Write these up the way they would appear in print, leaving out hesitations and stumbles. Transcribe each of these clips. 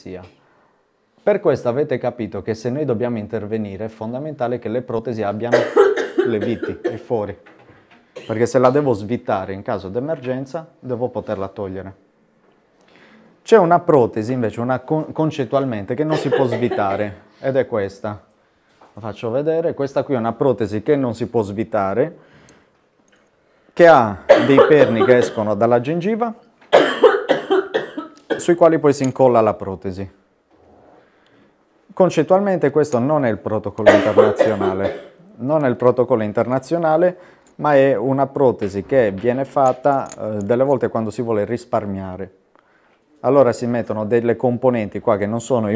sia. Per questo avete capito che se noi dobbiamo intervenire è fondamentale che le protesi abbiano le viti e fori, perché se la devo svitare in caso d'emergenza devo poterla togliere. C'è una protesi invece, una concettualmente, che non si può svitare ed è questa. La faccio vedere, questa qui è una protesi che non si può svitare, che ha dei perni che escono dalla gengiva sui quali poi si incolla la protesi. Concettualmente questo non è il protocollo internazionale, ma è una protesi che viene fatta delle volte quando si vuole risparmiare. Allora si mettono delle componenti qua che non sono i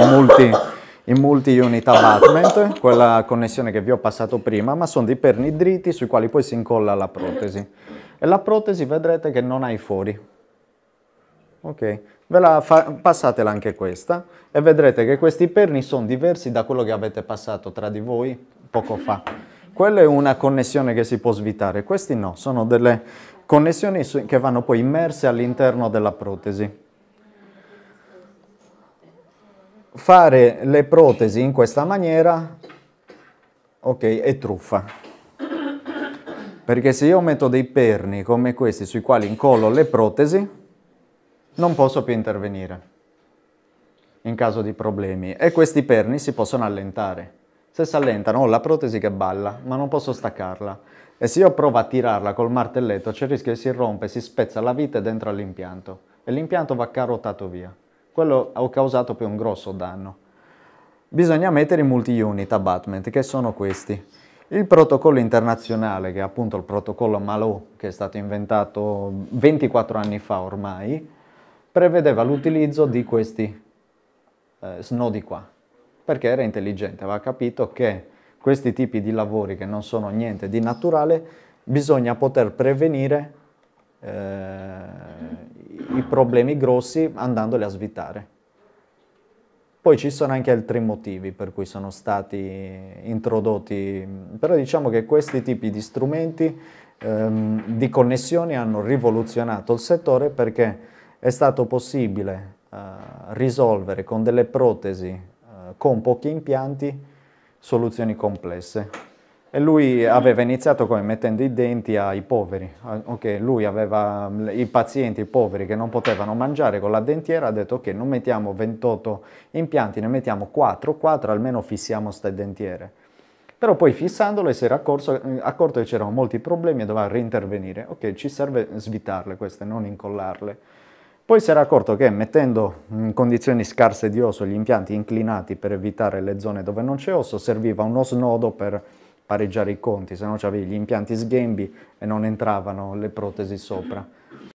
multi-unit abutment, quella connessione che vi ho passato prima, ma sono dei perni dritti sui quali poi si incolla la protesi. E la protesi vedrete che non ha i fori. Ok, ve la passatela anche questa e vedrete che questi perni sono diversi da quello che avete passato tra di voi poco fa. Quella è una connessione che si può svitare, questi no, sono delle connessioni che vanno poi immerse all'interno della protesi. Fare le protesi in questa maniera, ok, è truffa. Perché se io metto dei perni come questi sui quali incollo le protesi, non posso più intervenire in caso di problemi e questi perni si possono allentare. Se si allentano ho la protesi che balla, ma non posso staccarla, e se io provo a tirarla col martelletto c'è il rischio che si rompe, si spezza la vite dentro all'impianto e l'impianto va carotato via. Quello ho causato più un grosso danno. Bisogna mettere i multi-unit abutment, che sono questi. Il protocollo internazionale, che è appunto il protocollo Malo, che è stato inventato 24 anni fa ormai, prevedeva l'utilizzo di questi snodi qua, perché era intelligente, aveva capito che questi tipi di lavori che non sono niente di naturale bisogna poter prevenire i problemi grossi andandoli a svitare. Poi ci sono anche altri motivi per cui sono stati introdotti, però diciamo che questi tipi di strumenti di connessioni hanno rivoluzionato il settore, perché è stato possibile risolvere con delle protesi, con pochi impianti, soluzioni complesse. E lui aveva iniziato come mettendo i denti ai poveri. Okay, lui aveva i pazienti poveri che non potevano mangiare con la dentiera, ha detto ok, non mettiamo 28 impianti, ne mettiamo 4, almeno fissiamo queste dentiere. Però poi fissandole si era accorto che c'erano molti problemi e doveva reintervenire. Ok, ci serve svitarle queste, non incollarle. Poi si era accorto che mettendo in condizioni scarse di osso gli impianti inclinati per evitare le zone dove non c'è osso, serviva uno snodo per pareggiare i conti, se no c'avevi gli impianti sghembi e non entravano le protesi sopra.